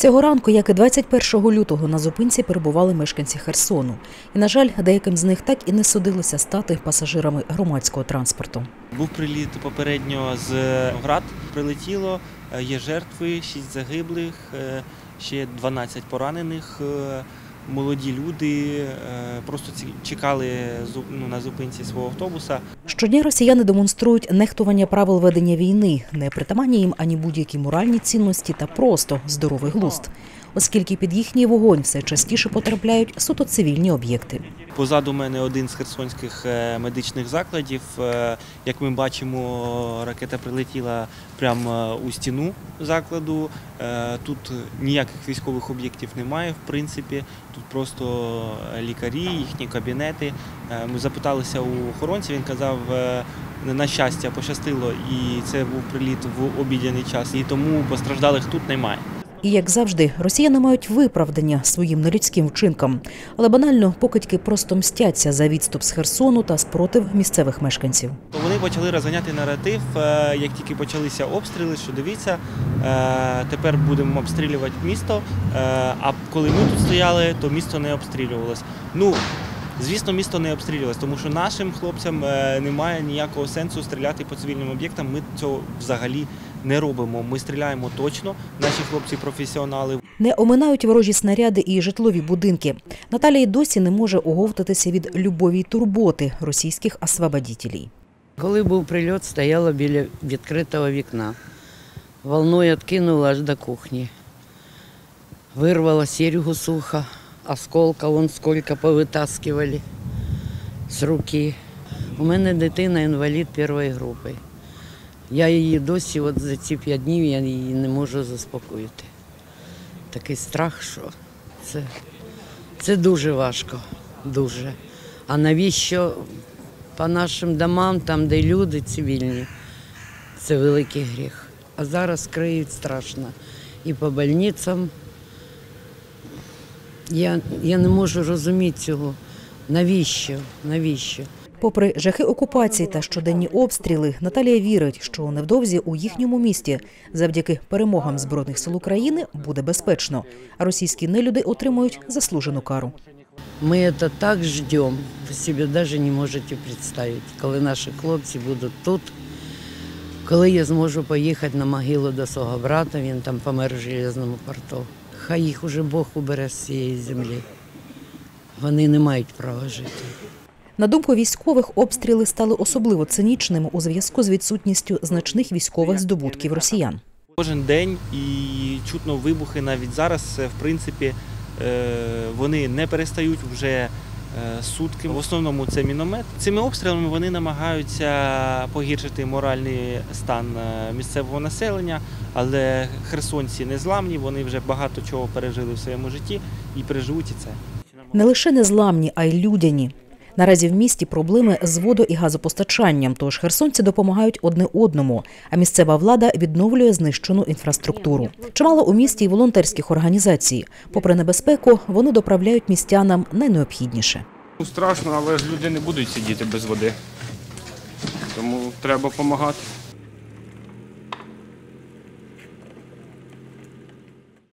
Цього ранку, як і 21 лютого, на зупинці перебували мешканці Херсону. І, на жаль, деяким з них так і не судилося стати пасажирами громадського транспорту. Був приліт попередньо з ГРАД, прилетіло, є жертви, 6 загиблих, ще 12 поранених. Молоді люди просто чекали на зупинці свого автобуса. Щодня росіяни демонструють нехтування правил ведення війни, не притаманні їм ані будь-які моральні цінності та просто здоровий глузд, оскільки під їхній вогонь все частіше потрапляють суто цивільні об'єкти. Позаду мене один з херсонських медичних закладів. Як ми бачимо, ракета прилетіла прямо у стіну закладу. Тут ніяких військових об'єктів немає, в принципі. Тут просто лікарі, їхні кабінети. Ми запиталися у охоронця, він казав, на щастя, пощастило, і це був приліт в обідній час, і тому постраждалих тут немає. І, як завжди, росіяни мають виправдання своїм нелюдським вчинкам. Але банально покидьки просто мстяться за відступ з Херсону та спротив місцевих мешканців. Вони почали розганяти наратив, як тільки почалися обстріли, що дивіться, тепер будемо обстрілювати місто, а коли ми тут стояли, то місто не обстрілювалося. Звісно, місто не обстрілювалось, тому що нашим хлопцям немає ніякого сенсу стріляти по цивільним об'єктам. Ми цього взагалі не робимо. Ми стріляємо точно, наші хлопці – професіонали. Не оминають ворожі снаряди і житлові будинки. Наталія досі не може оговтатися від любові й турботи російських освободітелів. Коли був прильот, стояла біля відкритого вікна. Волною відкинула аж до кухні. Вирвала серьгу сухо. Осколка, вон скільки повитаскували з руки. У мене дитина інвалід першої групи. Я її досі, от за ці 5 днів, я її не можу заспокоїти. Такий страх, що це дуже важко, дуже. А навіщо по нашим домам, там, де люди цивільні, це великий гріх. А зараз криють страшно і по больницям. Я не можу розуміти цього. Навіщо? Попри жахи окупації та щоденні обстріли, Наталія вірить, що невдовзі у їхньому місті завдяки перемогам Збройних сил України буде безпечно, а російські нелюди отримують заслужену кару. Ми це так чекаємо, ви собі навіть не можете представити, коли наші хлопці будуть тут, коли я зможу поїхати на могилу до свого брата, він там помер в Железному порту. Хай їх уже Бог убере з цієї землі. Вони не мають права жити. На думку військових, обстріли стали особливо цинічними у зв'язку з відсутністю значних військових здобутків росіян. Кожен день і чутно вибухи навіть зараз, в принципі, вони не перестають вже сутки. В основному це міномет. Цими обстрілами вони намагаються погіршити моральний стан місцевого населення, але херсонці незламні, вони вже багато чого пережили в своєму житті і переживуть і це. Не лише незламні, а й людяні. Наразі в місті проблеми з водо- і газопостачанням, тож херсонці допомагають одне одному, а місцева влада відновлює знищену інфраструктуру. Чимало у місті й волонтерських організацій. Попри небезпеку, вони доправляють містянам найнеобхідніше. Страшно, але люди не будуть сидіти без води, тому треба допомагати.